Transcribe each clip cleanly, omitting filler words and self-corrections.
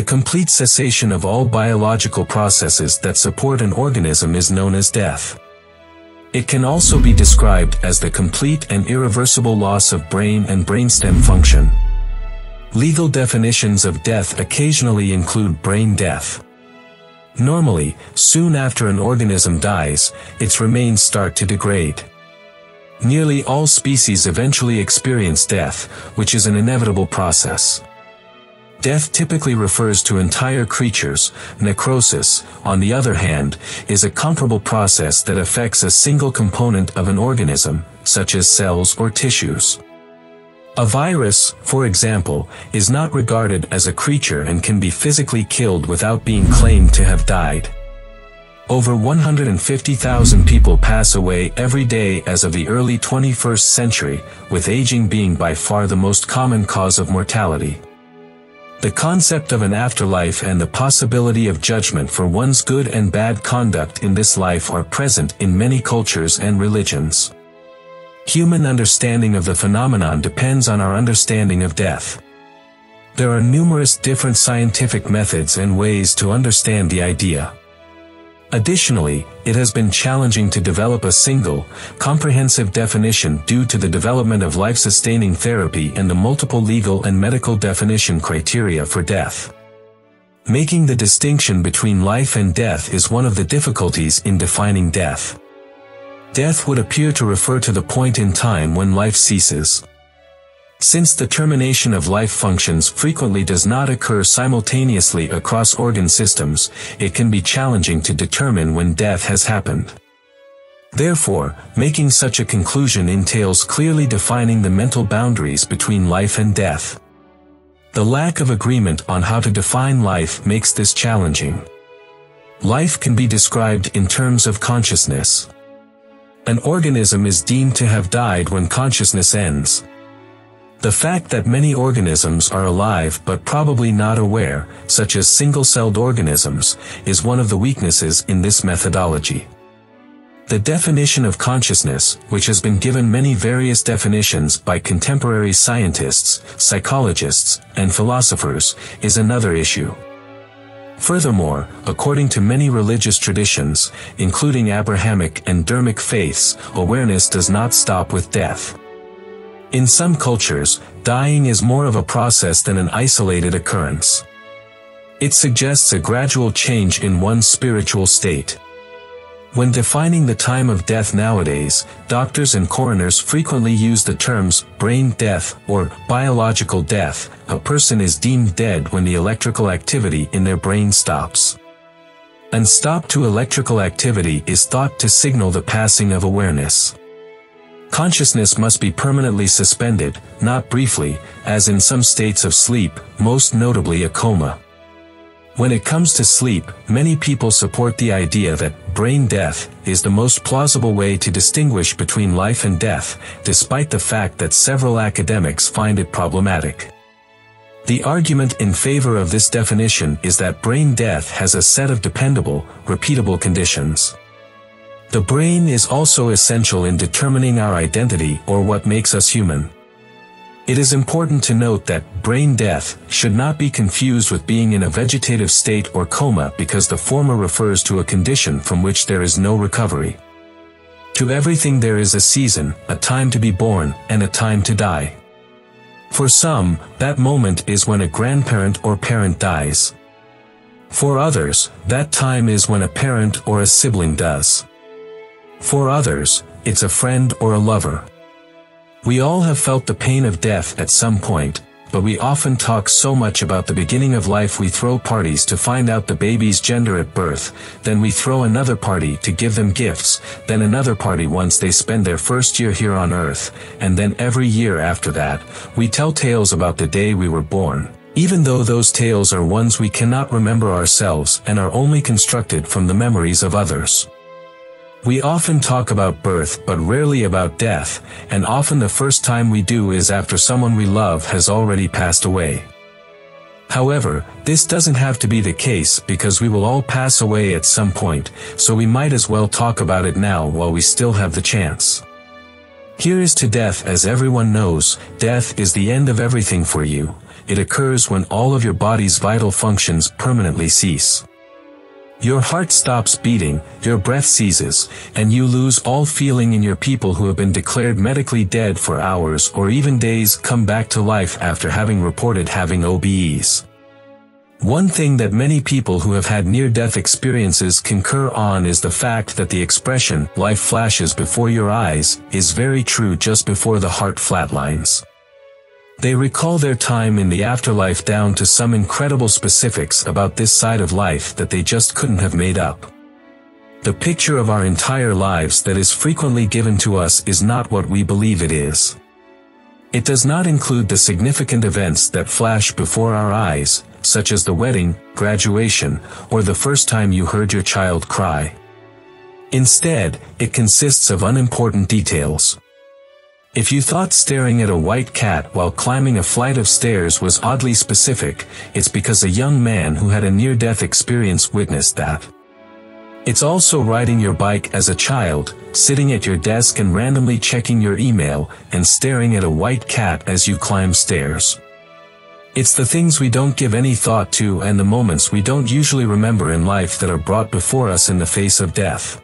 The complete cessation of all biological processes that support an organism is known as death. It can also be described as the complete and irreversible loss of brain and brainstem function. Legal definitions of death occasionally include brain death. Normally, soon after an organism dies, its remains start to degrade. Nearly all species eventually experience death, which is an inevitable process. Death typically refers to entire creatures. Necrosis, on the other hand, is a comparable process that affects a single component of an organism, such as cells or tissues. A virus, for example, is not regarded as a creature and can be physically killed without being claimed to have died. Over 150,000 people pass away every day as of the early 21st century, with aging being by far the most common cause of mortality. The concept of an afterlife and the possibility of judgment for one's good and bad conduct in this life are present in many cultures and religions. Human understanding of the phenomenon depends on our understanding of death. There are numerous different scientific methods and ways to understand the idea. Additionally, it has been challenging to develop a single, comprehensive definition due to the development of life-sustaining therapy and the multiple legal and medical definition criteria for death. Making the distinction between life and death is one of the difficulties in defining death. Death would appear to refer to the point in time when life ceases. Since the termination of life functions frequently does not occur simultaneously across organ systems, it can be challenging to determine when death has happened. Therefore, making such a conclusion entails clearly defining the mental boundaries between life and death. The lack of agreement on how to define life makes this challenging. Life can be described in terms of consciousness. An organism is deemed to have died when consciousness ends. The fact that many organisms are alive but probably not aware, such as single-celled organisms, is one of the weaknesses in this methodology. The definition of consciousness, which has been given many various definitions by contemporary scientists, psychologists, and philosophers, is another issue. Furthermore, according to many religious traditions, including Abrahamic and Dharmic faiths, awareness does not stop with death. In some cultures, dying is more of a process than an isolated occurrence. It suggests a gradual change in one's spiritual state. When defining the time of death nowadays, doctors and coroners frequently use the terms brain death or biological death. A person is deemed dead when the electrical activity in their brain stops. An stop to electrical activity is thought to signal the passing of awareness. Consciousness must be permanently suspended, not briefly, as in some states of sleep, most notably a coma. When it comes to sleep, many people support the idea that brain death is the most plausible way to distinguish between life and death, despite the fact that several academics find it problematic. The argument in favor of this definition is that brain death has a set of dependable, repeatable conditions. The brain is also essential in determining our identity or what makes us human. It is important to note that brain death should not be confused with being in a vegetative state or coma, because the former refers to a condition from which there is no recovery. To everything there is a season, a time to be born, and a time to die. For some, that moment is when a grandparent or parent dies. For others, that time is when a parent or a sibling does. For others, it's a friend or a lover. We all have felt the pain of death at some point, but we often talk so much about the beginning of life. We throw parties to find out the baby's gender at birth, then we throw another party to give them gifts, then another party once they spend their first year here on earth, and then every year after that, we tell tales about the day we were born, even though those tales are ones we cannot remember ourselves and are only constructed from the memories of others. We often talk about birth but rarely about death, and often the first time we do is after someone we love has already passed away. However, this doesn't have to be the case, because we will all pass away at some point, so we might as well talk about it now while we still have the chance. Here is to death. As everyone knows, death is the end of everything for you. it occurs when all of your body's vital functions permanently cease. Your heart stops beating, your breath ceases, and you lose all feeling. In your people who have been declared medically dead for hours or even days come back to life after having reported having OBEs. One thing that many people who have had near-death experiences concur on is the fact that the expression, life flashes before your eyes, is very true just before the heart flatlines. They recall their time in the afterlife down to some incredible specifics about this side of life that they just couldn't have made up. The picture of our entire lives that is frequently given to us is not what we believe it is. It does not include the significant events that flash before our eyes, such as the wedding, graduation, or the first time you heard your child cry. Instead, it consists of unimportant details. If you thought staring at a white cat while climbing a flight of stairs was oddly specific, it's because a young man who had a near-death experience witnessed that. It's also riding your bike as a child, sitting at your desk and randomly checking your email, and staring at a white cat as you climb stairs. It's the things we don't give any thought to and the moments we don't usually remember in life that are brought before us in the face of death.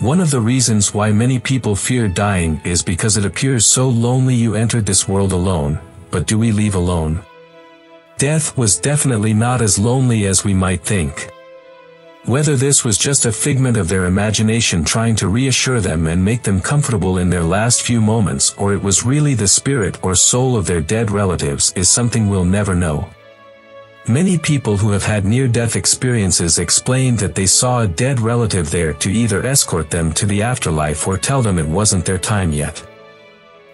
One of the reasons why many people fear dying is because it appears so lonely. You entered this world alone, but do we leave alone? Death was definitely not as lonely as we might think. Whether this was just a figment of their imagination trying to reassure them and make them comfortable in their last few moments, or it was really the spirit or soul of their dead relatives, is something we'll never know. Many people who have had near-death experiences explained that they saw a dead relative there to either escort them to the afterlife or tell them it wasn't their time yet.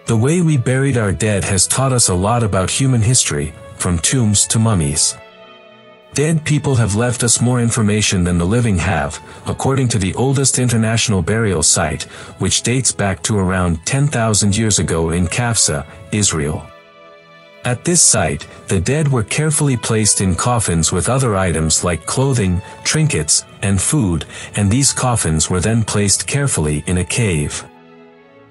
The way we buried our dead has taught us a lot about human history, from tombs to mummies. Dead people have left us more information than the living have, according to the oldest international burial site, which dates back to around 10,000 years ago in Kafsa, Israel. At this site, the dead were carefully placed in coffins with other items like clothing, trinkets, and food, and these coffins were then placed carefully in a cave.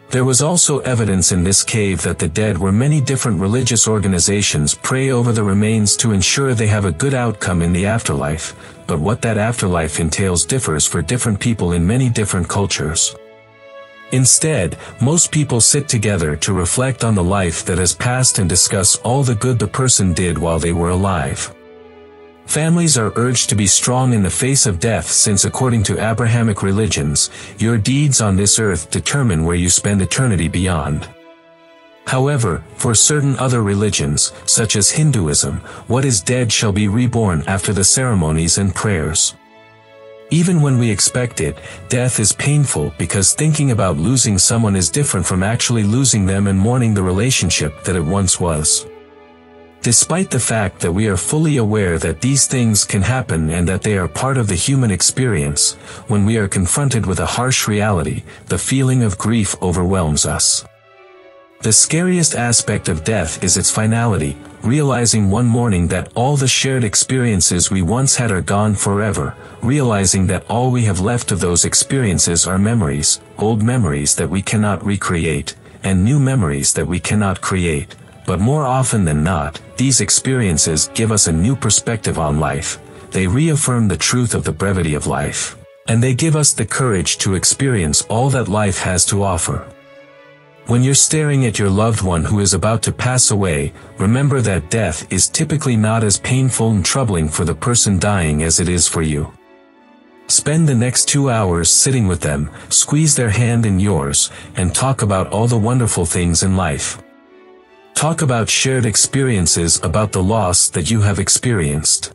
There was also evidence in this cave that the dead were many different religious organizations pray over the remains to ensure they have a good outcome in the afterlife, but what that afterlife entails differs for different people in many different cultures. Instead, most people sit together to reflect on the life that has passed and discuss all the good the person did while they were alive. Families are urged to be strong in the face of death since, according to Abrahamic religions, your deeds on this earth determine where you spend eternity beyond. However, for certain other religions, such as Hinduism, what is dead shall be reborn after the ceremonies and prayers. Even when we expect it, death is painful because thinking about losing someone is different from actually losing them and mourning the relationship that it once was. Despite the fact that we are fully aware that these things can happen and that they are part of the human experience, when we are confronted with a harsh reality, the feeling of grief overwhelms us. The scariest aspect of death is its finality, realizing one morning that all the shared experiences we once had are gone forever, realizing that all we have left of those experiences are memories, old memories that we cannot recreate, and new memories that we cannot create. But more often than not, these experiences give us a new perspective on life. They reaffirm the truth of the brevity of life. And they give us the courage to experience all that life has to offer. When you're staring at your loved one who is about to pass away, remember that death is typically not as painful and troubling for the person dying as it is for you. Spend the next 2 hours sitting with them, squeeze their hand in yours, and talk about all the wonderful things in life. Talk about shared experiences, about the loss that you have experienced.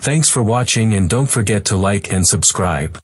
Thanks for watching, and don't forget to like and subscribe.